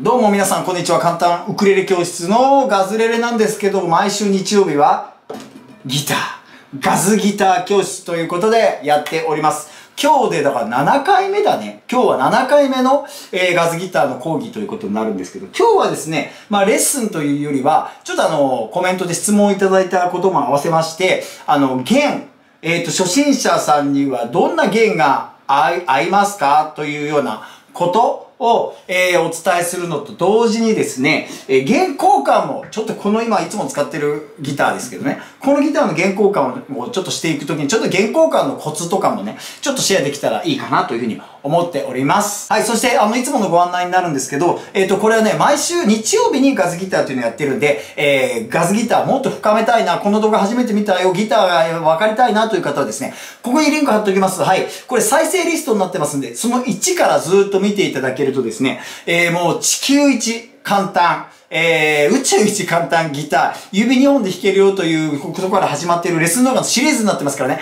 どうも皆さん、こんにちは。簡単ウクレレ教室のガズレレなんですけど、毎週日曜日はギター、ガズギター教室ということでやっております。今日でだから7回目だね。今日は7回目の、ガズギターの講義ということになるんですけど、今日はですね、レッスンというよりは、ちょっとコメントで質問をいただいたことも合わせまして、弦、初心者さんにはどんな弦が合いますかというようなこと、を、お伝えするのと同時にですね、弦交換も、ちょっとこの今いつも使ってるギターですけどね、このギターの弦交換をちょっとしていくときに、ちょっと弦交換のコツとかもね、ちょっとシェアできたらいいかなというふうに思っております。はい、そして、いつものご案内になるんですけど、これはね、毎週日曜日にガズギターというのをやってるんで、ガズギターもっと深めたいな、この動画初めて見たよ、ギターが分かりたいなという方はですね、ここにリンク貼っておきます。はい、これ再生リストになってますんで、その1からずっと見ていただけるとですね、もう地球一簡単、宇宙一簡単ギター、指2本で弾けるよということから始まっているレッスン動画のシリーズになってますからね、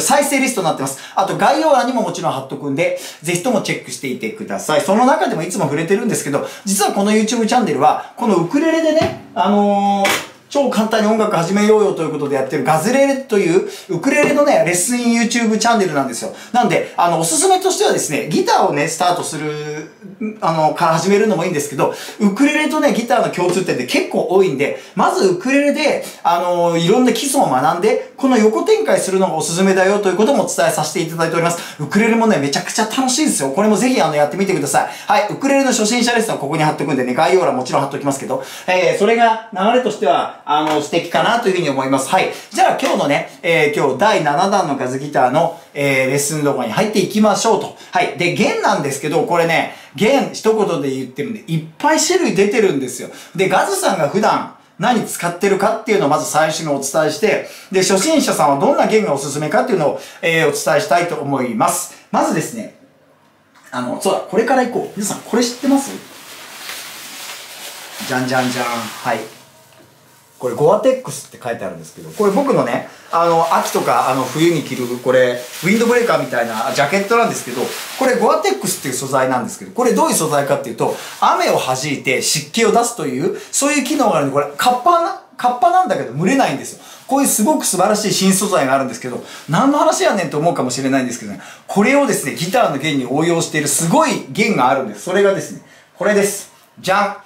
再生リストになってます。あと概要欄にももちろん貼っとくんで、ぜひともチェックしていてください。その中でもいつも触れてるんですけど、実はこの YouTube チャンネルは、このウクレレでね、超簡単に音楽始めようよということでやってるガズレレというウクレレのね、レッスン YouTube チャンネルなんですよ。なんで、おすすめとしてはですね、ギターをね、スタートする、から始めるのもいいんですけど、ウクレレとね、ギターの共通点って結構多いんで、まずウクレレで、いろんな基礎を学んで、この横展開するのがおすすめだよということもお伝えさせていただいております。ウクレレもね、めちゃくちゃ楽しいですよ。これもぜひやってみてください。はい、ウクレレの初心者レッスンはここに貼っとくんでね、概要欄もちろん貼っときますけど、それが流れとしては、素敵かなというふうに思います。はい。じゃあ今日のね、今日第7弾のガズギターの、レッスン動画に入っていきましょうと。はい。で、弦なんですけど、これね、弦一言で言ってるんで、いっぱい種類出てるんですよ。で、ガズさんが普段何使ってるかっていうのをまず最初にお伝えして、で、初心者さんはどんな弦がおすすめかっていうのを、お伝えしたいと思います。まずですね、そうだ、これから行こう。皆さん、これ知ってます？じゃんじゃんじゃん。はい。これゴアテックスって書いてあるんですけど、これ僕のね、秋とか冬に着る、これ、ウィンドブレーカーみたいなジャケットなんですけど、これゴアテックスっていう素材なんですけど、これどういう素材かっていうと、雨を弾いて湿気を出すという、そういう機能があるんで、これ、カッパなんだけど蒸れないんですよ。こういうすごく素晴らしい新素材があるんですけど、何の話やねんと思うかもしれないんですけどね、これをですね、ギターの弦に応用しているすごい弦があるんです。それがですね、これです。じゃん！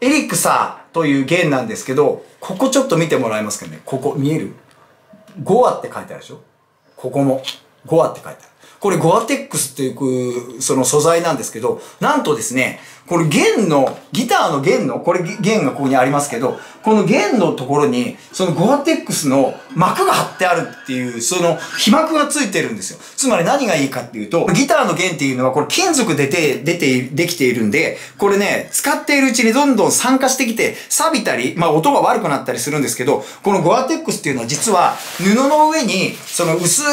エリクサーという弦なんですけど、ここちょっと見てもらえますかね。ここ見える？ゴアって書いてあるでしょ？ここもゴアって書いてある。これゴアテックスっていうその素材なんですけど、なんとですね、これ弦の、ギターの弦の、これ弦がここにありますけど、この弦のところに、そのゴアテックスの膜が張ってあるっていう、その被膜がついてるんですよ。つまり何がいいかっていうと、ギターの弦っていうのはこれ金属でできているんで、これね、使っているうちにどんどん酸化してきて、錆びたり、音が悪くなったりするんですけど、このゴアテックスっていうのは実は布の上に、その薄い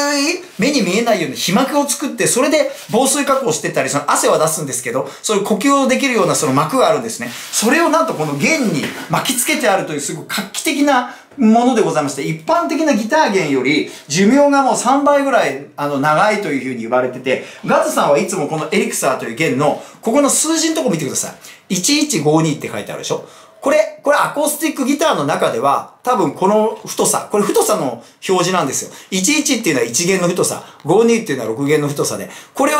目に見えないような被膜を作って、それで防水加工してたり、その汗は出すんですけど、そういう呼吸をできるようなその膜があるんですね。それをなんとこの弦に巻き付けてあるというすごく画期的なものでございまして、一般的なギター弦より寿命がもう3倍ぐらい長いというふうに言われてて、ガズさんはいつもこのエリクサーという弦の、ここの数字のとこ見てください。1152って書いてあるでしょ。これアコースティックギターの中では、多分この太さ、これ太さの表示なんですよ。11っていうのは1弦の太さ、52っていうのは6弦の太さで、これを、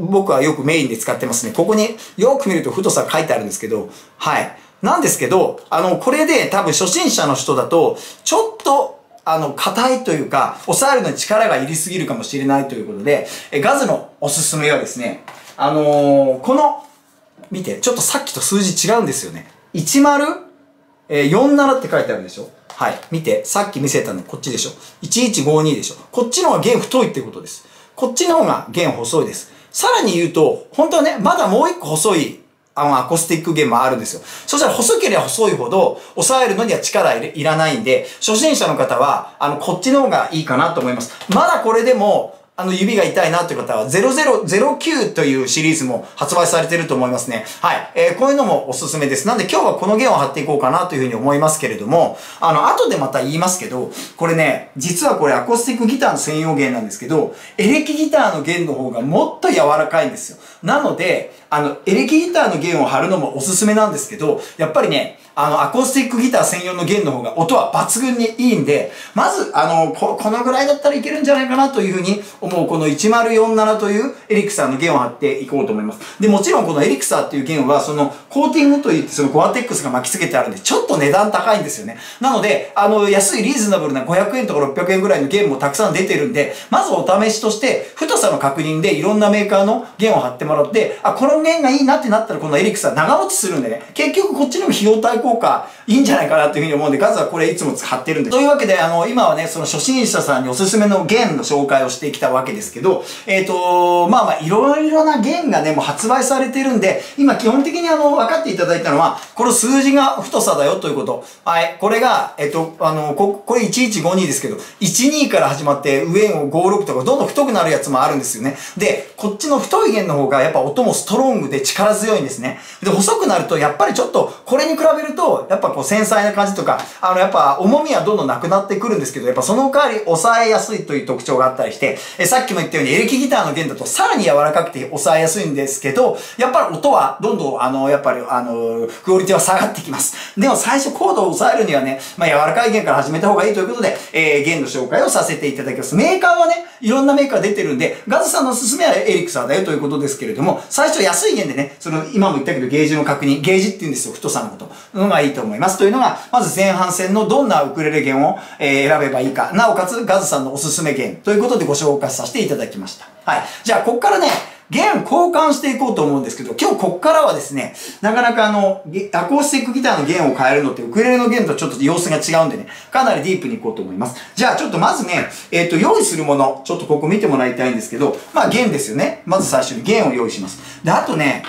僕はよくメインで使ってますね。ここによく見ると太さ書いてあるんですけど、はい。なんですけど、これで多分初心者の人だと、ちょっと、硬いというか、抑えるのに力がいりすぎるかもしれないということで、ガズのおすすめはですね、この、見て、ちょっとさっきと数字違うんですよね。1047って書いてあるでしょ。はい。見て、さっき見せたのこっちでしょ。1152でしょ。こっちの方が弦太いってことです。こっちの方が弦細いです。さらに言うと、本当はね、まだもう一個細い、アコースティック弦もあるんですよ。そしたら細ければ細いほど、抑えるのには力いらないんで、初心者の方は、こっちの方がいいかなと思います。まだこれでも、指が痛いなという方は、0009というシリーズも発売されていると思いますね。はい。こういうのもおすすめです。なんで今日はこの弦を貼っていこうかなというふうに思いますけれども、後でまた言いますけど、これね、実はこれアコースティックギターの専用弦なんですけど、エレキギターの弦の方がもっと柔らかいんですよ。なので、エレキギターの弦を貼るのもおすすめなんですけど、やっぱりね、アコースティックギター専用の弦の方が音は抜群にいいんで、まず、このぐらいだったらいけるんじゃないかなというふうに思う、この1047というエリクサーの弦を貼っていこうと思います。で、もちろんこのエリクサーっていう弦は、そのコーティングといって、そのゴアテックスが巻き付けてあるんで、ちょっと値段高いんですよね。なので、安いリーズナブルな500円とか600円ぐらいの弦もたくさん出てるんで、まずお試しとして、太さの確認でいろんなメーカーの弦を貼ってもらって、あ、この弦がいいなってなったらこのエリクサー長持ちするんでね、結局こっちにも費用対効果いいんじゃないかなというふうに思うんで、ガズはこれいつも貼ってるんで。というわけで、今はね、その初心者さんにおすすめの弦の紹介をしてきたわけですけど、いろいろな弦がね、もう発売されてるんで、今基本的に分かっていただいたのは、この数字が太さだよということ。はい。これが、これ1152ですけど、12から始まって上を56とかどんどん太くなるやつもあるんですよね。で、こっちの太い弦の方がやっぱ音もストロングで力強いんですね。で、細くなるとやっぱりちょっと、これに比べると、やっぱこう繊細な感じとか、やっぱ重みはどんどんなくなってくるんですけど、やっぱその代わり抑えやすいという特徴があったりして、さっきも言ったようにエレキギターの弦だとさらに柔らかくて抑えやすいんですけど、やっぱり音はどんどんクオリティは下がってきます。でも最初コードを抑えるにはね、柔らかい弦から始めた方がいいということで、弦の紹介をさせていただきます。メーカーはね、いろんなメーカー出てるんで、ガズさんのおすすめはエリクサーだよということですけれども、最初安い弦でね、今も言ったけどゲージの確認、ゲージって言うんですよ、太さのこと。がいいと思います。というのが、まず前半戦のどんなウクレレ弦を選べばいいか、なおかつガズさんのおすすめ弦ということでご紹介させていただきました。はい。じゃあ、こっからね、弦交換していこうと思うんですけど、今日こっからはですね、なかなかアコースティックギターの弦を変えるのってウクレレの弦とちょっと様子が違うんでね、かなりディープにいこうと思います。じゃあちょっとまずね、用意するもの、ちょっとここ見てもらいたいんですけど、弦ですよね。まず最初に弦を用意します。で、あとね、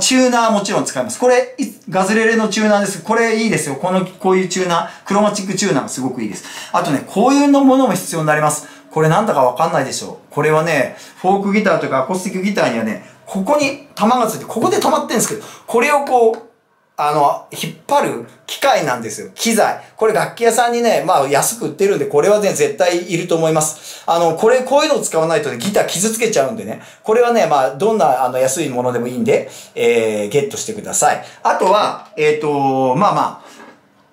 チューナーもちろん使います。これ、ガズレレのチューナーです。これいいですよ。こういうチューナー、クロマチックチューナーもすごくいいです。あとね、こういうのものも必要になります。これなんだかわかんないでしょう。これはね、フォークギターとかアコースティックギターにはね、ここに玉がついて、ここで止まってるんですけど、これをこう、引っ張る機械なんですよ。機材。これ楽器屋さんにね、安く売ってるんで、これはね、絶対いると思います。こういうのを使わないとね、ギター傷つけちゃうんでね。これはね、どんな、安いものでもいいんで、ゲットしてください。あとは、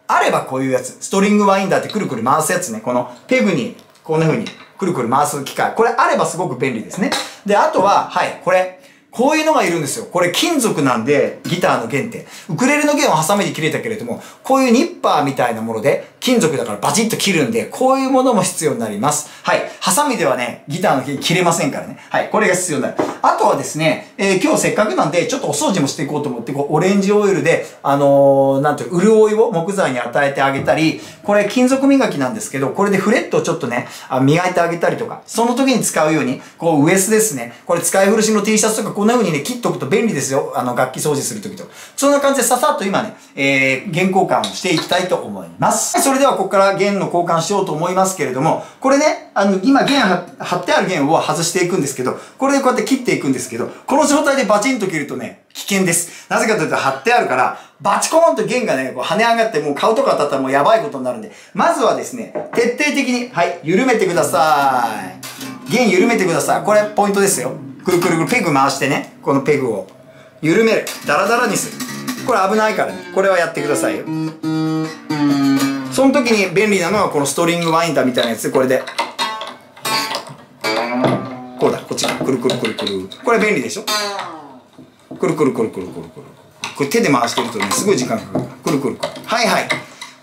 あればこういうやつ。ストリングワインダーってくるくる回すやつね。このペグに、こんな風にくるくる回す機械。これあればすごく便利ですね。で、あとは、はい、これ。こういうのがいるんですよ。これ金属なんで、ギターの弦って。ウクレレの弦をハサミで切れたけれども、こういうニッパーみたいなもので、金属だからバチッと切るんで、こういうものも必要になります。はい。ハサミではね、ギターの弦切れませんからね。はい。これが必要になる。あとはですね、今日せっかくなんで、ちょっとお掃除もしていこうと思って、こう、オレンジオイルで、潤いを木材に与えてあげたり、これ金属磨きなんですけど、これでフレットをちょっとね、磨いてあげたりとか、その時に使うように、こう、ウエスですね。これ使い古しの T シャツとか、こんな風にね、切っとくと便利ですよ。楽器掃除するときと。そんな感じでささっと今ね、弦交換をしていきたいと思います。それではここから弦の交換しようと思いますけれども、これね、今弦貼ってある弦を外していくんですけど、これでこうやって切っていくんですけど、この状態でバチンと切るとね、危険です。なぜかというと貼ってあるから、バチコーンと弦がね、こう跳ね上がってもう顔とか当たったらもうやばいことになるんで、まずはですね、徹底的に、はい、緩めてください。弦緩めてください。これポイントですよ。くるくるくるペグ回してね、このペグを緩める、ダラダラにする。これ危ないからね、これはやってくださいよ。その時に便利なのはこのストリングワインダーみたいなやつ。これでこうだ、こっちからくるくるくるくる、これ便利でしょ。くるくるくるくるくるくる、これ手で回してるとね、すごい時間かかる。くるくるくる、はいはい、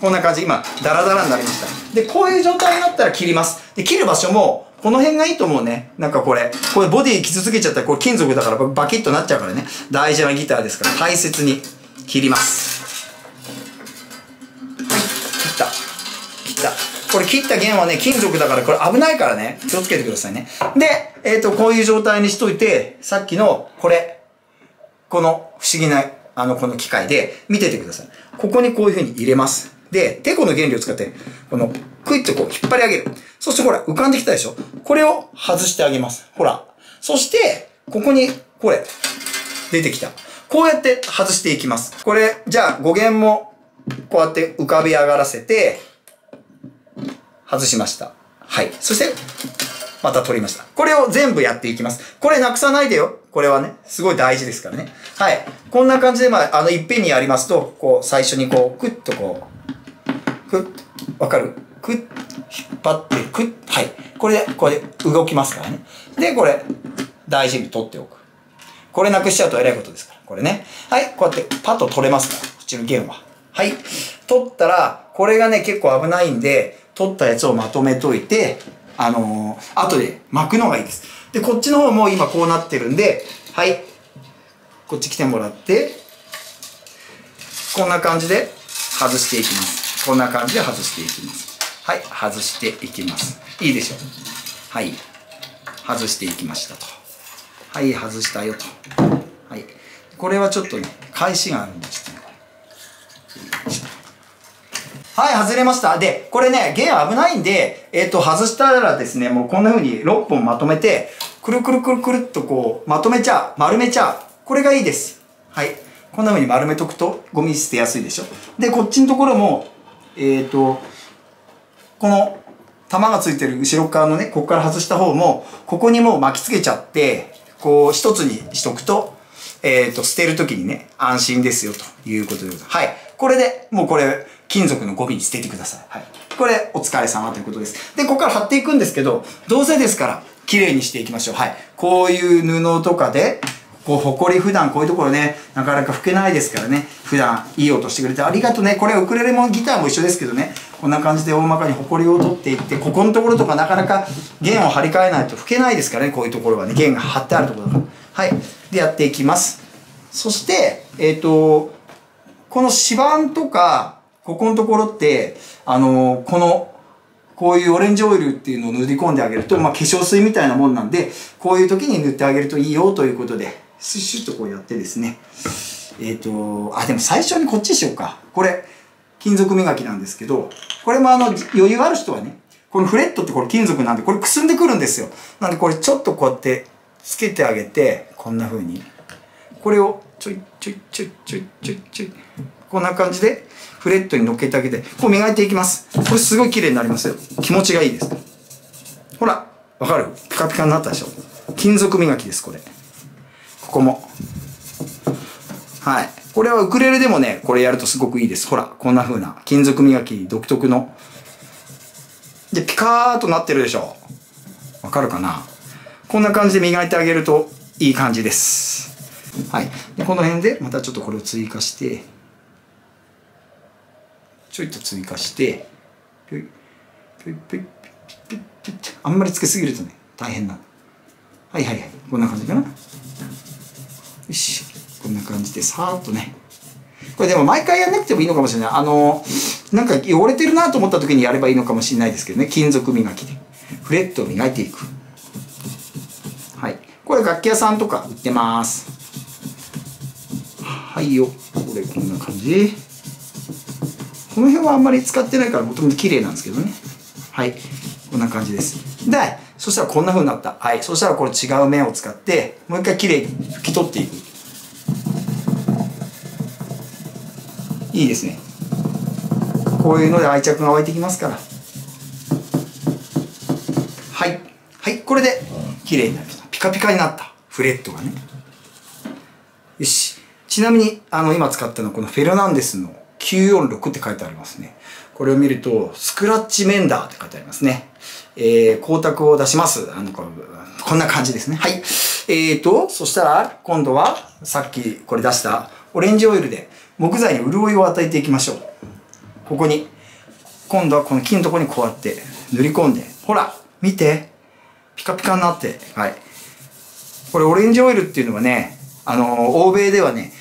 こんな感じ。今ダラダラになりました。で、こういう状態になったら切ります。で、切る場所もこの辺がいいと思うね。なんかこれボディ傷つけちゃったら、これ金属だからバキッとなっちゃうからね。大事なギターですから、大切に切ります。切った。切った。これ切った弦はね、金属だから、これ危ないからね。気をつけてくださいね。で、こういう状態にしといて、さっきの、この不思議な、この機械で見ててください。ここにこういう風に入れます。で、てこの原理を使って、この、クイッとこう引っ張り上げる。そしてほら、浮かんできたでしょ？これを外してあげます。ほら。そして、ここに、これ、出てきた。こうやって外していきます。これ、じゃあ語源も、こうやって浮かび上がらせて、外しました。はい。そして、また取りました。これを全部やっていきます。これなくさないでよ。これはね、すごい大事ですからね。はい。こんな感じで、まあ、いっぺんにやりますと、こう、最初にこう、クッとこう、クッ、わかる？クッ、引っ張って、クッ、はい。これで、これで動きますからね。で、これ、大事に取っておく。これなくしちゃうとえらいことですから、これね。はい。こうやって、パッと取れますから、こっちの弦は。はい。取ったら、これがね、結構危ないんで、取ったやつをまとめといて、後で巻くのがいいです。で、こっちの方も今こうなってるんで、はい。こっち来てもらって、こんな感じで外していきます。こんな感じで外していきます。はい。外していきます。いいでしょう。はい。外していきましたと。はい。外したよと。はい。これはちょっとね、返しがあるんですね。はい、外れました。で、これね、弦危ないんで、外したらですね、もうこんな風に6本まとめて、くるくるくるくるっとこう、まとめちゃう、丸めちゃう。これがいいです。はい。こんな風に丸めとくと、ゴミ捨てやすいでしょ。で、こっちのところも、この、玉がついてる後ろ側のね、ここから外した方も、ここにもう巻きつけちゃって、こう、一つにしとくと、捨てるときにね、安心ですよ、ということでございます。はい。これで、もうこれ、金属のゴミに捨ててください。はい。これ、お疲れ様ということです。で、ここから貼っていくんですけど、どうせですから、綺麗にしていきましょう。はい。こういう布とかで、こう、ほこり普段こういうところね、なかなか拭けないですからね、普段いい音してくれてありがとうね。これ、ウクレレもギターも一緒ですけどね、こんな感じで大まかにほこりを取っていって、ここのところとかなかなか弦を張り替えないと拭けないですからね、こういうところはね、弦が張ってあるところだから。はい。で、やっていきます。そして、この指板とか、ここのところって、こういうオレンジオイルっていうのを塗り込んであげると、まあ、化粧水みたいなもんなんで、こういう時に塗ってあげるといいよということで、シュッシュッとこうやってですね。あ、でも最初にこっちにしようか。これ、金属磨きなんですけど、これも余裕ある人はね、このフレットってこれ金属なんで、これくすんでくるんですよ。なんでこれちょっとこうやってつけてあげて、こんな風に。これを、ちょいちょいちょいちょいちょいちょい。こんな感じで、フレットに乗っけてあげて、こう磨いていきます。これすごい綺麗になりますよ。気持ちがいいです。ほら、わかる？ピカピカになったでしょ？金属磨きです、これ。ここも。はい。これはウクレレでもね、これやるとすごくいいです。ほら、こんな風な金属磨き独特の。で、ピカーっとなってるでしょ？わかるかな？こんな感じで磨いてあげるといい感じです。はい。で、この辺でまたちょっとこれを追加して、ちょいと追加して、あんまりつけすぎるとね、大変な。はいはいはい。こんな感じかな。よし。こんな感じで、さーっとね。これでも毎回やんなくてもいいのかもしれない。なんか汚れてるなと思った時にやればいいのかもしれないですけどね。金属磨きで。フレットを磨いていく。はい。これ楽器屋さんとか売ってます。はいよ。これこんな感じ。この辺はあんまり使ってないからもともと綺麗なんですけどね。はい。こんな感じです。で、そしたらこんな風になった。はい。そしたらこれ違う面を使って、もう一回綺麗に拭き取っていく。いいですね。こういうので愛着が湧いてきますから。はい。はい。これで綺麗になりました。ピカピカになった。フレットがね。よし。ちなみに、今使ったのはこのフェルナンデスの946って書いてありますね。これを見ると、スクラッチメンダーって書いてありますね。光沢を出します。こんな感じですね。はい。そしたら、今度は、さっきこれ出したオレンジオイルで木材に潤いを与えていきましょう。ここに、今度はこの木のところにこうやって塗り込んで、ほら、見て、ピカピカになって、はい。これオレンジオイルっていうのはね、欧米ではね、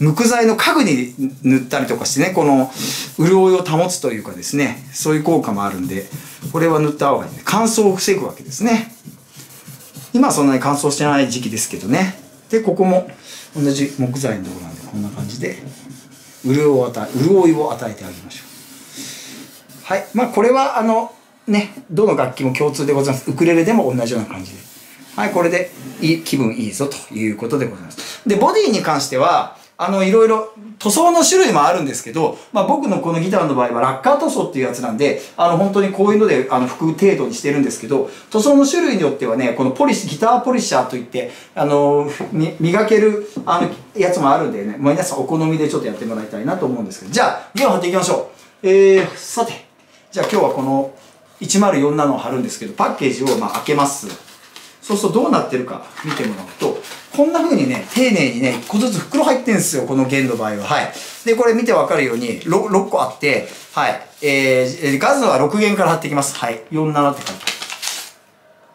無垢材の家具に塗ったりとかしてね、この潤いを保つというかですね、そういう効果もあるんで、これは塗った方がいい、ね、乾燥を防ぐわけですね。今はそんなに乾燥してない時期ですけどね。で、ここも同じ木材のところなんで、こんな感じで潤いを与えてあげましょう。はい。まあこれはどの楽器も共通でございます。ウクレレでも同じような感じで。はい、これで気分いいぞということでございます。で、ボディに関しては、いろいろ塗装の種類もあるんですけど、まあ僕のこのギターの場合はラッカー塗装っていうやつなんで、本当にこういうので拭く程度にしてるんですけど、塗装の種類によってはね、このギターポリッシャーといって、磨けるやつもあるんでね、皆さんお好みでちょっとやってもらいたいなと思うんですけど、じゃあ、弦を張っていきましょう。さて、じゃあ今日はこの1047を貼るんですけど、パッケージをまあ開けます。そうするとどうなってるか見てもらうと、こんな風にね、丁寧にね、1個ずつ袋入ってんですよ、この弦の場合は。はい。で、これ見てわかるように、6個あって、はい。ガズは6弦から貼っていきます。はい。47って書いて。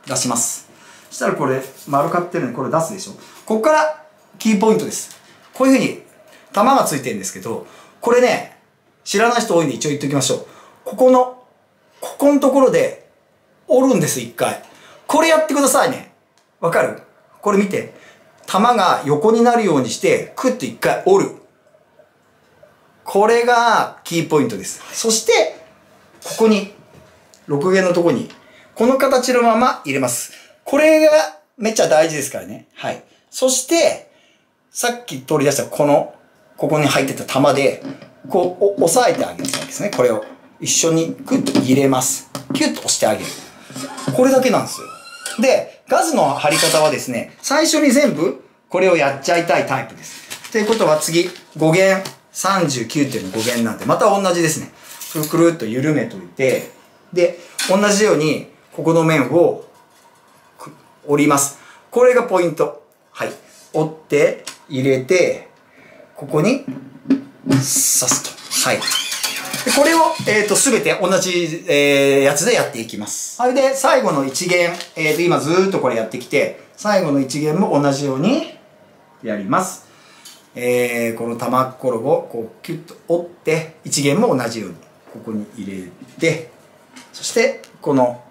出します。そしたらこれ、丸かってるのにこれ出すでしょ。こっから、キーポイントです。こういう風に、玉がついてるんですけど、これね、知らない人多いんで一応言っておきましょう。ここのところで、折るんです、一回。これやってくださいね。わかる？これ見て。玉が横になるようにして、クッと一回折る。これがキーポイントです。そして、ここに、6弦のとこに、この形のまま入れます。これがめっちゃ大事ですからね。はい。そして、さっき取り出したここに入ってた玉で、こう、押さえてあげるんですね。これを。一緒にクッと入れます。キュッと押してあげる。これだけなんですよ。で、ガズの貼り方はですね、最初に全部これをやっちゃいたいタイプです。ということは次、5弦、39っていうの5弦なんで、また同じですね。くるくるっと緩めといて、で、同じように、ここの面を折ります。これがポイント。はい。折って、入れて、ここに刺すと。はい。でこれを、すべて同じ、やつでやっていきます。はい。で、最後の1弦、今ずーっとこれやってきて、最後の1弦も同じようにやります。この玉ころをこうキュッと折って、1弦も同じように、ここに入れて、そして、この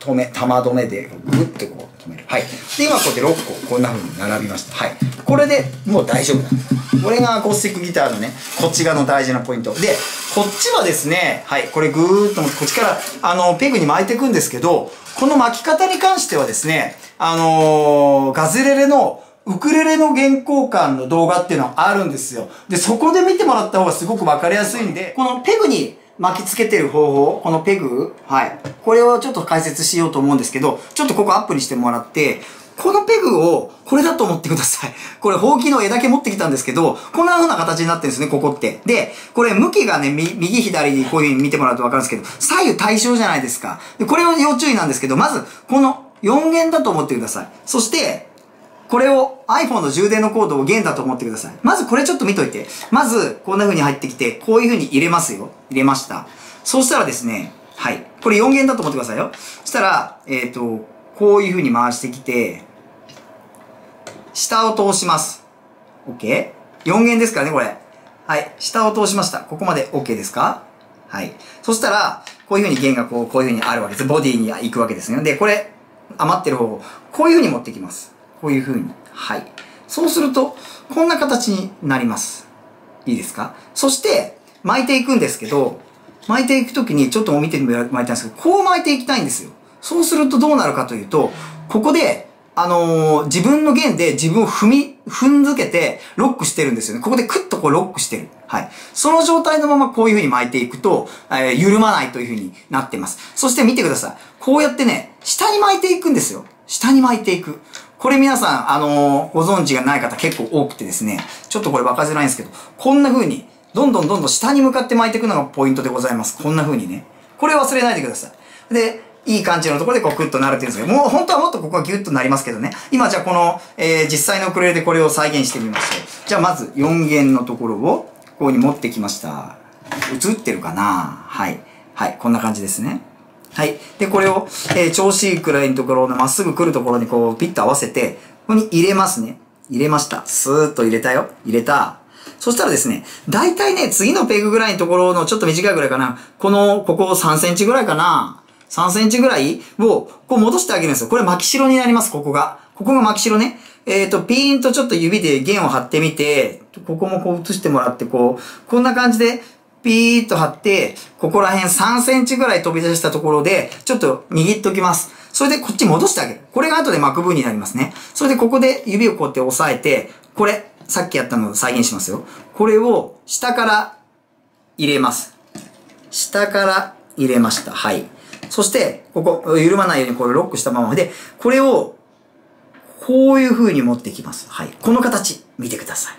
玉止めでグッとこう止める。はい。で、今こうやって6個、こんな風に並びました。はい。これでもう大丈夫なんです。これがアコースティックギターのね、こっち側の大事なポイント。で、こっちはですね、はい、これぐーっと持って、こっちから、ペグに巻いていくんですけど、この巻き方に関してはですね、ガズレレの、ウクレレの弦交換の動画っていうのはあるんですよ。で、そこで見てもらった方がすごくわかりやすいんで、このペグに巻き付けてる方法、このペグ、はい、これをちょっと解説しようと思うんですけど、ちょっとここアップにしてもらって、このペグを、これだと思ってください。これ、ほうきの柄だけ持ってきたんですけど、こんな風な形になってるんですね、ここって。で、これ、向きがね、右左にこういう風に見てもらうとわかるんですけど、左右対称じゃないですか。で、これを要注意なんですけど、まず、この4弦だと思ってください。そして、これを iPhone の充電のコードを弦だと思ってください。まず、これちょっと見といて。まず、こんな風に入ってきて、こういう風に入れますよ。入れました。そうしたらですね、はい。これ4弦だと思ってくださいよ。そしたら、こういう風に回してきて、下を通します。OK？ 4 弦ですからね、これ。はい。下を通しました。ここまで OK ですか？はい。そしたら、こういう風に弦がこういう風にあるわけです。ボディに行くわけですね。で、これ、余ってる方を、こういう風に持ってきます。こういう風に。はい。そうすると、こんな形になります。いいですか？そして、巻いていくんですけど、巻いていくときに、ちょっと見てもらいたいんですけど、こう巻いていきたいんですよ。そうするとどうなるかというと、ここで、自分の弦で自分を踏んづけて、ロックしてるんですよね。ここでクッとこうロックしてる。はい。その状態のままこういう風に巻いていくと、緩まないという風になってます。そして見てください。こうやってね、下に巻いていくんですよ。下に巻いていく。これ皆さん、ご存知がない方結構多くてですね、ちょっとこれわかりづらいんですけど、こんな風に、どんどん下に向かって巻いていくのがポイントでございます。こんな風にね。これ忘れないでください。で、いい感じのところでこうクッとなるっていうんですけど、もう本当はもっとここはギュッとなりますけどね。今じゃあこの、実際のウクレレでこれを再現してみましょう。じゃあまず4弦のところをここに持ってきました。映ってるかな？はい。はい。こんな感じですね。はい。で、これを、調子いいくらいのところのまっすぐ来るところにこうピッと合わせて、ここに入れますね。入れました。スーッと入れたよ。入れた。そしたらですね、大体ね、次のペグぐらいのところのちょっと短いぐらいかな。ここ3センチぐらいかな。3センチぐらいを、こう戻してあげるんですよ。これ巻き代になります、ここが。ここが巻き代ね。ピーンとちょっと指で弦を張ってみて、ここもこう移してもらって、こう、こんな感じで、ピーッと張って、ここら辺3センチぐらい飛び出したところで、ちょっと握っておきます。それでこっち戻してあげる。これが後で巻く分になりますね。それでここで指をこうやって押さえて、これ、さっきやったのを再現しますよ。これを下から入れます。下から入れました。はい。そして、ここ、緩まないようにこれロックしたままで、これを、こういう風に持ってきます。はい。この形、見てください。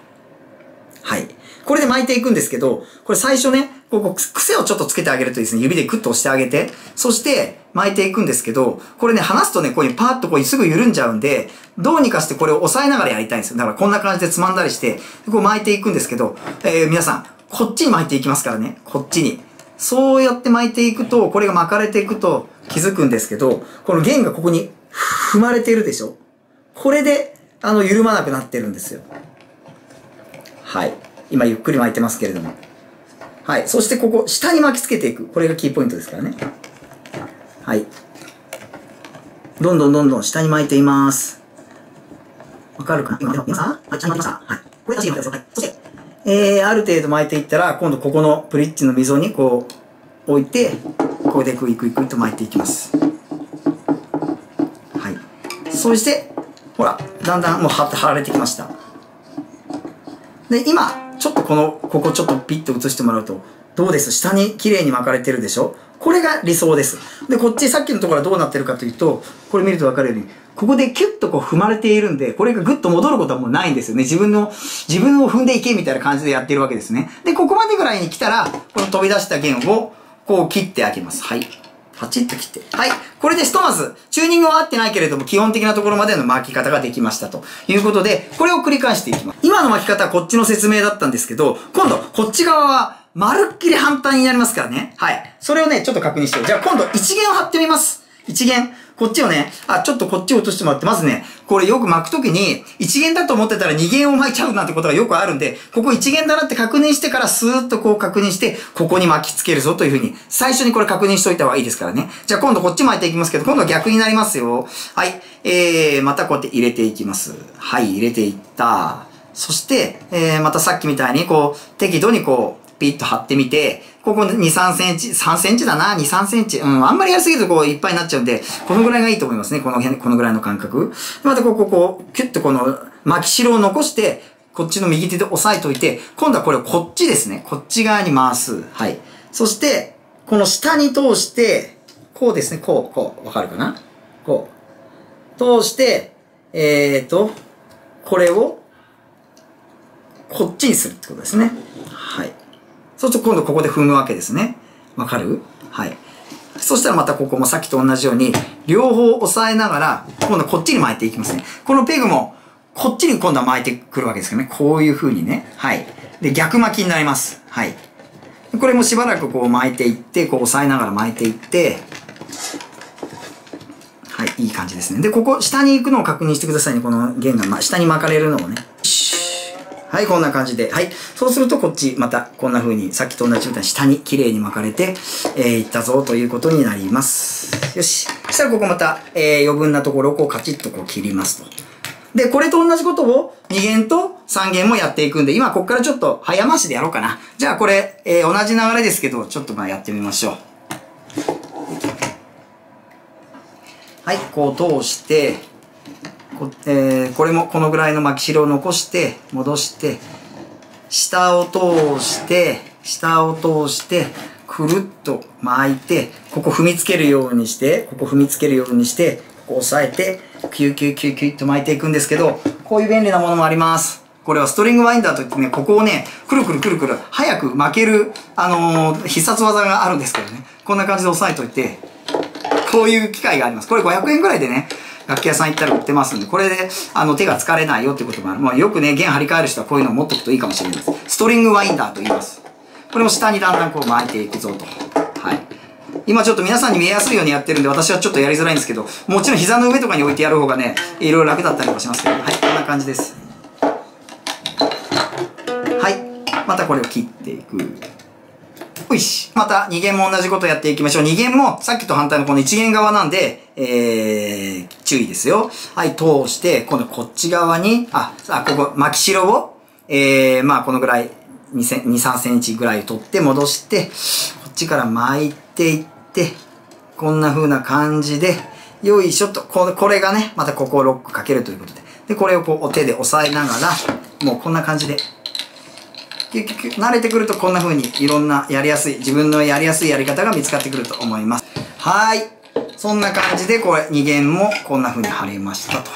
はい。これで巻いていくんですけど、これ最初ね、ここ、癖をちょっとつけてあげるといいですね。指でグッと押してあげて、そして巻いていくんですけど、これね、離すとね、こういうパーッとこうすぐ緩んじゃうんで、どうにかしてこれを押さえながらやりたいんですよ。だからこんな感じでつまんだりして、こう巻いていくんですけど、皆さん、こっちに巻いていきますからね。こっちに。そうやって巻いていくと、これが巻かれていくと気づくんですけど、この弦がここに踏まれているでしょ。これで、緩まなくなってるんですよ。はい。今、ゆっくり巻いてますけれども。はい。そして、ここ、下に巻きつけていく。これがキーポイントですからね。はい。どんどんどんどん下に巻いています。わかるかな？今、皆さん？はい、下に巻きました。はい。これがチームです。はい。そして、ある程度巻いていったら、今度ここのプリッチの溝にこう、置いて、ここでクイクイクイと巻いていきます。はい。そして、ほら、だんだんもう貼られてきました。で、今、ちょっとここちょっとピッと映してもらうと、どうです？下に綺麗に巻かれてるでしょ？これが理想です。で、こっちさっきのところはどうなってるかというと、これ見るとわかるように、ここでキュッとこう踏まれているんで、これがグッと戻ることはもうないんですよね。自分を踏んでいけみたいな感じでやってるわけですね。で、ここまでぐらいに来たら、この飛び出した弦を、こう切ってあげます。はい。パチッと切って。はい。これでひとまず、チューニングは合ってないけれども、基本的なところまでの巻き方ができましたということで、これを繰り返していきます。今の巻き方はこっちの説明だったんですけど、今度、こっち側は、まるっきり反対になりますからね。はい。それをね、ちょっと確認して。じゃあ今度、一弦を張ってみます。一弦。こっちをね、ちょっとこっちを落としてもらって、まずね、これよく巻くときに、一弦だと思ってたら二弦を巻いちゃうなんてことがよくあるんで、ここ一弦だなって確認してからスーッとこう確認して、ここに巻きつけるぞというふうに、最初にこれ確認しといた方がいいですからね。じゃあ今度こっち巻いていきますけど、今度は逆になりますよ。はい。またこうやって入れていきます。はい、入れていった。そして、またさっきみたいにこう、適度にこう、ピッと張ってみて、ここ2、3センチ、3センチだな、2、3センチ。うん、あんまりやりすぎるとこういっぱいになっちゃうんで、このぐらいがいいと思いますね。この辺、このぐらいの感覚。またこう、キュッとこの巻き代を残して、こっちの右手で押さえといて、今度はこれをこっちですね。こっち側に回す。はい。そして、この下に通して、こうですね。こう。わかるかな？こう。通して、これを、こっちにするってことですね。はい。そうすると今度ここで踏むわけですね。わかる？はい。そしたらまたここもさっきと同じように、両方押さえながら、今度こっちに巻いていきますね。このペグも、こっちに今度は巻いてくるわけですよね。こういう風にね。はい。で、逆巻きになります。はい。これもしばらくこう巻いていって、こう押さえながら巻いていって、はい、いい感じですね。で、ここ、下に行くのを確認してくださいね。この弦が、下に巻かれるのをね。はい、こんな感じで。はい。そうすると、こっち、また、こんな風に、さっきと同じみたいに、下に綺麗に巻かれて、いったぞ、ということになります。よし。そしたら、ここまた、余分なところを、こう、カチッとこう、切りますと。で、これと同じことを、2弦と3弦もやっていくんで、今、こっからちょっと、早回しでやろうかな。じゃあ、これ、同じ流れですけど、ちょっと、やってみましょう。はい、こう、通して、これもこのぐらいの巻き代を残して、戻して、下を通して、くるっと巻いて、ここ踏みつけるようにして、ここ押さえて、キューキューキューキューっと巻いていくんですけど、こういう便利なものもあります。これはストリングワインダーといってね、ここをね、くるくるくるくる、早く巻ける、必殺技があるんですけどね。こんな感じで押さえといて、こういう機械があります。これ500円ぐらいでね、楽器屋さん行ったら売ってますんで、これで、手が疲れないよってこともある。まあ、よくね、弦張り替える人はこういうのを持っておくといいかもしれないです。ストリングワインダーと言います。これも下にだんだんこう巻いていくぞと。はい。今ちょっと皆さんに見えやすいようにやってるんで、私はちょっとやりづらいんですけど、もちろん膝の上とかに置いてやる方がね、いろいろ楽だったりもしますけど、はい、こんな感じです。はい。またこれを切っていく。よし。また2弦も同じことやっていきましょう。2弦もさっきと反対のこの1弦側なんで、注意ですよ。はい、通して、今度こっち側に、ここ、巻き代を、このぐらい2,3 センチぐらい取って戻して、こっちから巻いていって、こんな風な感じで、よいしょと、これがね、またここをロックかけるということで。で、これをこう、お手で押さえながら、もうこんな感じで。結局、慣れてくるとこんな風にいろんなやりやすい、自分のやりやすいやり方が見つかってくると思います。はい。そんな感じで、これ、2弦もこんな風に貼れましたと。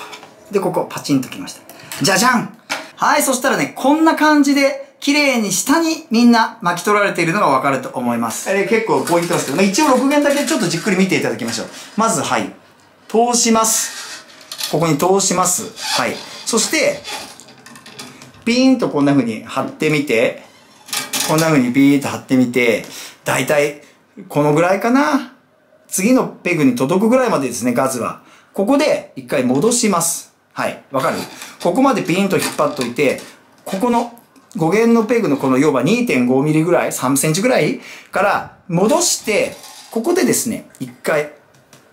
で、ここ、パチンときました。じゃじゃん！はい、そしたらね、こんな感じで、綺麗に下にみんな巻き取られているのがわかると思います。結構ポイントですけど、一応6弦だけちょっとじっくり見ていただきましょう。まず、はい。通します。ここに通します。はい。そして、ピーンとこんな風に貼ってみて、こんな風にピーンと貼ってみて、だいたいこのぐらいかな。次のペグに届くぐらいまでですね、ガズは。ここで一回戻します。はい。わかる？ここまでピーンと引っ張っといて、ここの5弦のペグのこの要は 2.5 ミリぐらい、3センチぐらいから戻して、ここでですね、一回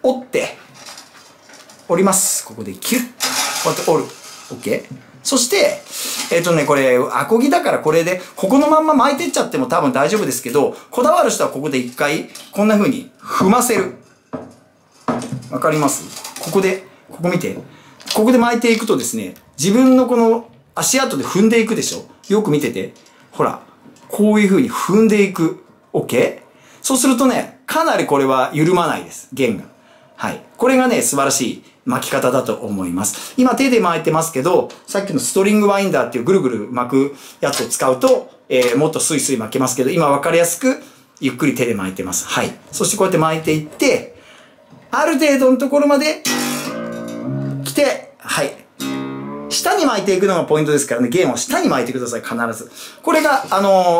折って、折ります。ここでキュッ。こうやって折る。OK？ そして、これ、アコギだからこれで、ここのまんま巻いてっちゃっても多分大丈夫ですけど、こだわる人はここで一回、こんな風に踏ませる。わかります？ここで、ここ見て。ここで巻いていくとですね、自分のこの足跡で踏んでいくでしょ？よく見てて。ほら、こういう風に踏んでいく。OK？ そうするとね、かなりこれは緩まないです。弦が。はい。これがね、素晴らしい巻き方だと思います。今手で巻いてますけど、さっきのストリングワインダーっていうぐるぐる巻くやつを使うと、もっとスイスイ巻けますけど、今分かりやすくゆっくり手で巻いてます。はい。そしてこうやって巻いていって、ある程度のところまで来て、はい。下に巻いていくのがポイントですからね、弦を下に巻いてください、必ず。これが、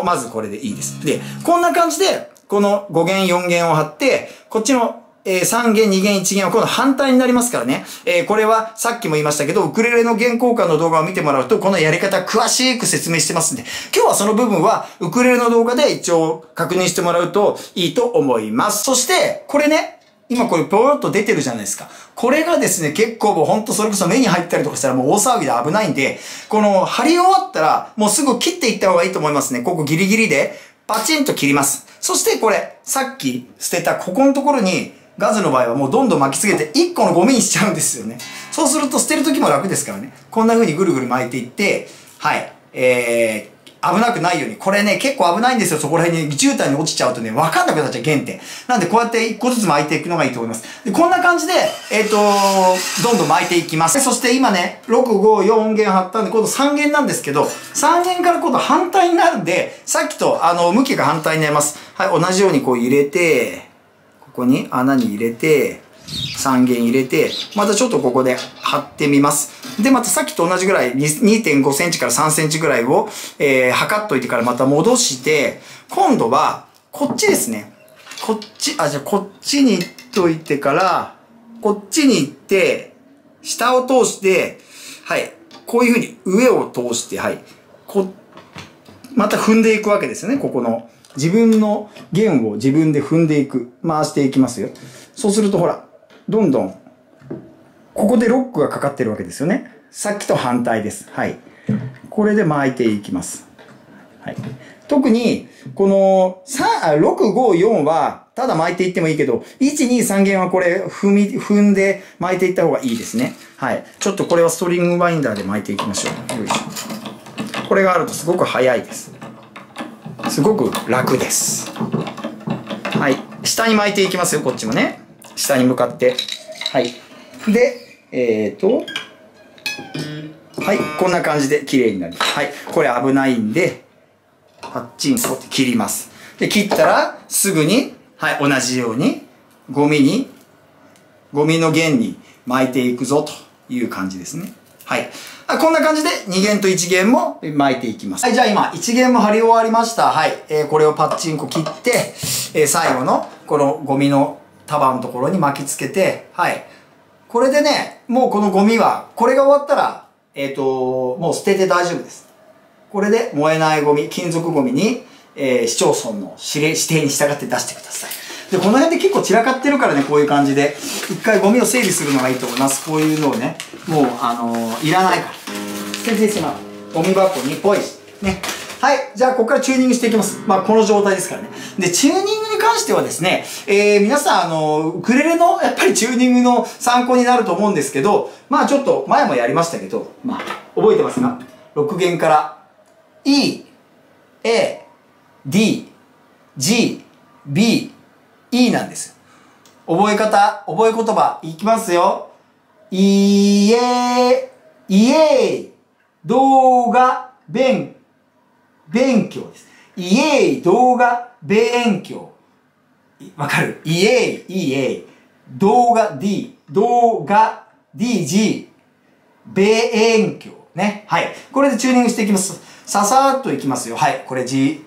まずこれでいいです。で、こんな感じで、この5弦、4弦を張って、こっちの3弦、2弦、1弦は今度反対になりますからね。これはさっきも言いましたけど、ウクレレの弦交換の動画を見てもらうと、このやり方詳しく説明してますんで、今日はその部分はウクレレの動画で一応確認してもらうといいと思います。そして、これね、今これポロッと出てるじゃないですか。これがですね、結構もうほんとそれこそ目に入ったりとかしたらもう大騒ぎで危ないんで、この貼り終わったらもうすぐ切っていった方がいいと思いますね。ここギリギリでパチンと切ります。そしてこれ、さっき捨てたここのところに、ガズの場合はもうどんどん巻きつけて1個のゴミにしちゃうんですよね。そうすると捨てるときも楽ですからね。こんな風にぐるぐる巻いていって、はい。危なくないように。これね、結構危ないんですよ。そこら辺に絨毯に落ちちゃうとね、わかんなくなっちゃう、原点。なんでこうやって1個ずつ巻いていくのがいいと思います。で、こんな感じで、どんどん巻いていきます。そして今ね、6、5、4弦張ったんで、今度3弦なんですけど、3弦から今度反対になるんで、さっきと、向きが反対になります。はい、同じようにこう入れて、ここに穴に入れて、3弦入れて、またちょっとここで貼ってみます。で、またさっきと同じぐらい、2.5 センチから3センチぐらいを、測っといてからまた戻して、今度は、こっちですね。こっち、あ、じゃあこっちに行っといてから、こっちに行って、下を通して、はい、こういう風に上を通して、はい、また踏んでいくわけですよね、ここの。自分の弦を自分で踏んでいく。回していきますよ。そうするとほら、どんどん、ここでロックがかかってるわけですよね。さっきと反対です。はい。これで巻いていきます。はい。特に、この3、6、5、4は、ただ巻いていってもいいけど、1、2、3弦はこれ、踏んで巻いていった方がいいですね。はい。ちょっとこれはストリングバインダーで巻いていきましょう。よいしょ。これがあるとすごく早いです。すごく楽です。はい。下に巻いていきますよ、こっちもね。下に向かって。はい。で、はい。こんな感じで綺麗になります。はい。これ危ないんで、パッチンと切ります。で、切ったら、すぐに、はい、同じように、ゴミの弦に巻いていくぞ、という感じですね。はい。こんな感じで2弦と1弦も巻いていきます。はい、じゃあ今1弦も貼り終わりました。はい。これをパッチンコ切って、最後のこのゴミの束のところに巻きつけて、はい。これでね、もうこのゴミは、これが終わったら、もう捨てて大丈夫です。これで燃えないゴミ、金属ゴミに、市町村の指定に従って出してください。で、この辺で結構散らかってるからね、こういう感じで。一回ゴミを整理するのがいいと思います。こういうのをね、もう、いらないから。捨ててしまう。ゴミ箱にポイ。ね。はい。じゃあ、ここからチューニングしていきます。まあ、この状態ですからね。で、チューニングに関してはですね、皆さん、ウクレレの、やっぱりチューニングの参考になると思うんですけど、まあ、ちょっと前もやりましたけど、まあ、覚えてますか ?6 弦から、E、A、D、G、B、E なんですよ。覚え言葉、いきますよ。いえ、いえ、動画、勉強です。いえ、動画、勉強。わかる？いえ、いえ、動画、D、動画、DG、勉強。ね。はい。これでチューニングしていきます。ささーっといきますよ。はい。これ G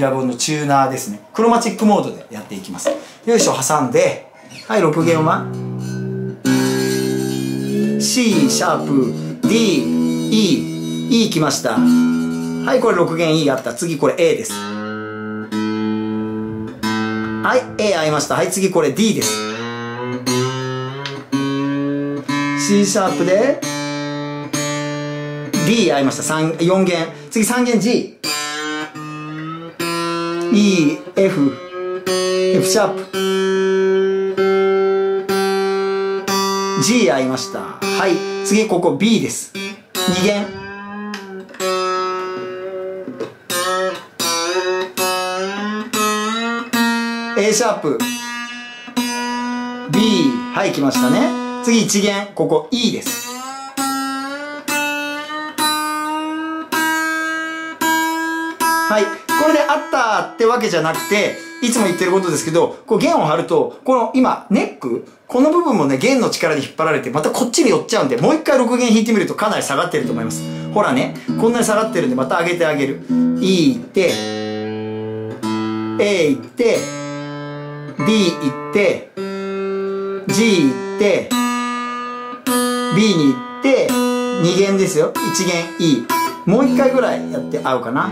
ラボのチューナーですね。クロマチックモードでやっていきます。よいしょ、挟んで、はい、6弦をC、シャープ、D、E、E 来ました。はい、これ6弦 E あった。次これ A です。はい、A 合いました。はい、次これ D です。C シャープで、D 合いました。4弦。次3弦 G。E、F、F シャープ。G 合いました。はい。次、ここ B です。2弦。A シャープ。B。はい、来ましたね。次、1弦。ここ E です。はい。これであったってわけじゃなくて、いつも言ってることですけど、こう弦を張ると、この今、ネック、この部分もね、弦の力に引っ張られて、またこっちに寄っちゃうんで、もう一回6弦弾いてみるとかなり下がってると思います。ほらね、こんなに下がってるんで、また上げてあげる。E 行って、A 行って、D 行って、G 行って、B に行って、2弦ですよ。1弦 E。もう一回ぐらいやって合うかな。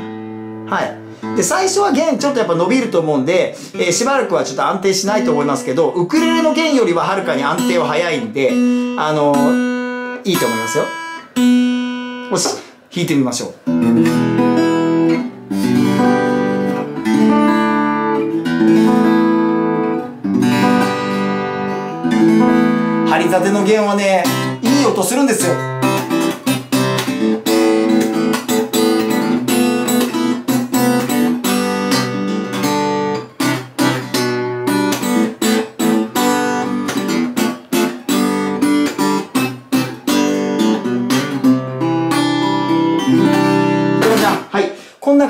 はい。で、最初は弦ちょっとやっぱ伸びると思うんで、しばらくはちょっと安定しないと思いますけど、ウクレレの弦よりははるかに安定は早いんで、いいと思いますよ。よし、弾いてみましょう。張りたての弦はね、いい音するんですよ。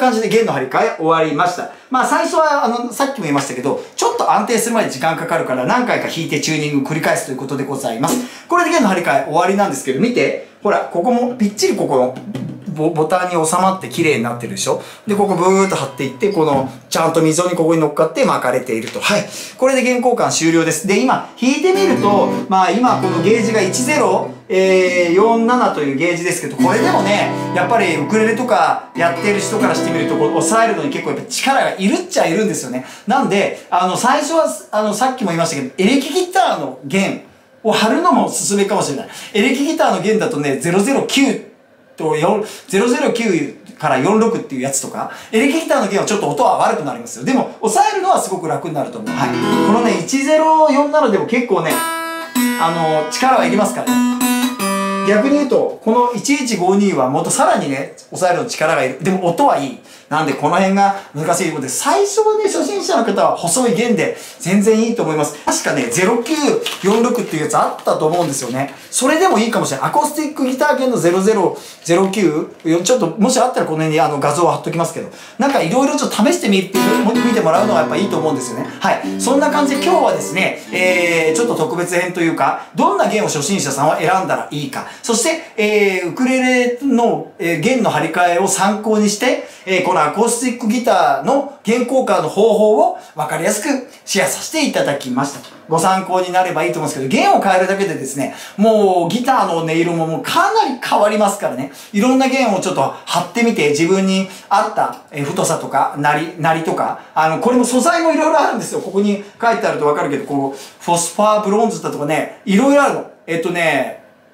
感じで弦の張り替え終わりました。まあ最初はさっきも言いましたけど、ちょっと安定するまで時間かかるから何回か弾いてチューニング繰り返すということでございます。これで弦の張り替え終わりなんですけど、見て、ほら、ここもぴっちりここのボタンに収まって綺麗になってるでしょ。で、ここブーっと張っていって、このちゃんと溝にここに乗っかって巻かれていると。はい。これで弦交換終了です。で、今弾いてみると、まあ今このゲージが10、47というゲージですけど、これでもね、やっぱりウクレレとかやってる人からしてみると、こう抑えるのに結構やっぱ力がいるっちゃいるんですよね。なんで、最初は、さっきも言いましたけど、エレキギターの弦を張るのもおすすめかもしれない。エレキギターの弦だとね、009から46っていうやつとか、エレキギターの弦はちょっと音は悪くなりますよ。でも、抑えるのはすごく楽になると思う。はい。このね、1047でも結構ね、力はいりますからね。逆に言うと、この1152はもっとさらにね、抑えるの力がいる。でも音はいい。なんでこの辺が難しいということで、最初はね、初心者の方は細い弦で全然いいと思います。確かね、0946っていうやつあったと思うんですよね。それでもいいかもしれない。アコースティックギター弦の0009、ちょっともしあったらこの辺に画像を貼っときますけど、なんかいろいろちょっと試してみて、見てもらうのがやっぱいいと思うんですよね。はい。そんな感じで今日はですね、ちょっと特別編というか、どんな弦を初心者さんは選んだらいいか。そして、ウクレレの弦の張り替えを参考にして、このアコースティックギターの弦交換の方法を分かりやすくシェアさせていただきました。ご参考になればいいと思うんですけど、弦を変えるだけでですね、もうギターの音色ももうかなり変わりますからね、いろんな弦をちょっと張ってみて、自分に合った太さとか、なりとか、これも素材もいろいろあるんですよ。ここに書いてあると分かるけど、こう、フォスファーブロンズだとかね、いろいろあるの。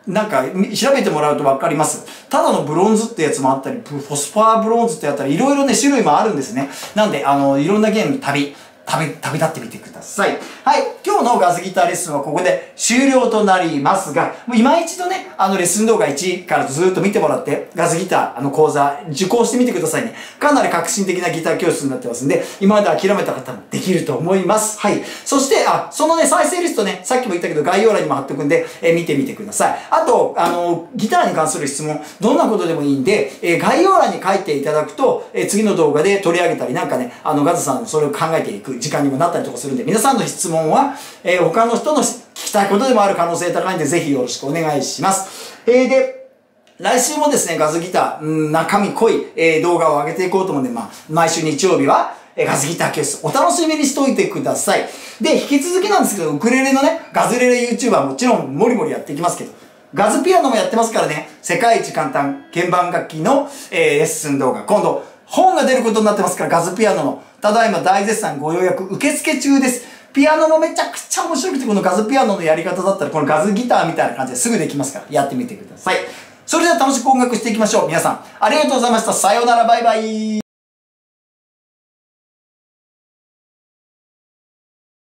なんか調べてもらうと分かります。ただのブロンズってやつもあったり、フォスファーブロンズってやったり、いろいろね、種類もあるんですね。なんで、いろんなゲーム、旅立ってみてください。はい。今日のガスギターレッスンはここで終了となりますが、もう今一度ね、レッスン動画1からずっと見てもらって、ガスギター、講座、受講してみてくださいね。かなり革新的なギター教室になってますんで、今まで諦めた方もできると思います。はい。そして、そのね、再生リストね、さっきも言ったけど、概要欄にも貼っとくんで、見てみてください。あと、ギターに関する質問、どんなことでもいいんで、概要欄に書いていただくと、次の動画で取り上げたり、なんかね、ガズさんのそれを考えていく時間にもなったりとかするんで、皆さんの質問は、他の人の聞きたいことでもある可能性高いんで、ぜひよろしくお願いします。で、来週もですね、ガズギター、中身濃い、動画を上げていこうと思うんで、毎週日曜日は、ガズギター教室、お楽しみにしておいてください。で、引き続きなんですけど、ウクレレのね、ガズレレ YouTuber はもちろん、もりもりやっていきますけど、ガズピアノもやってますからね、世界一簡単、鍵盤楽器の、レッスン動画、今度、本が出ることになってますから、ガズピアノの、ただいま大絶賛ご予約受付中です。ピアノもめちゃくちゃ面白くて、このガズピアノのやり方だったら、このガズギターみたいな感じですぐできますから、やってみてください。それでは楽しく音楽していきましょう。皆さん、ありがとうございました。さようなら、バイバイ。